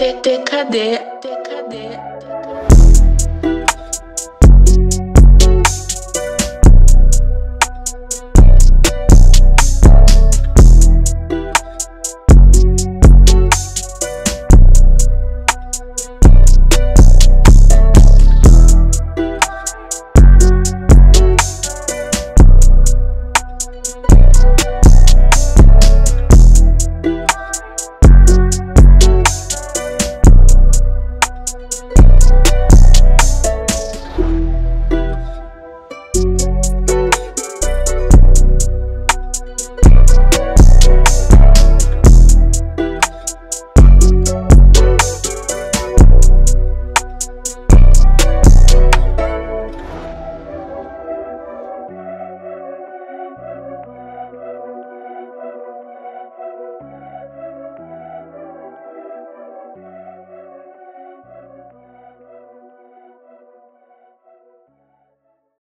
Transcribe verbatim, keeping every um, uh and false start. Tkd Tkd, Tkd.